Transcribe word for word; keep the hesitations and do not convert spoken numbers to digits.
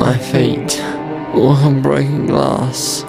my feet, or on breaking glass.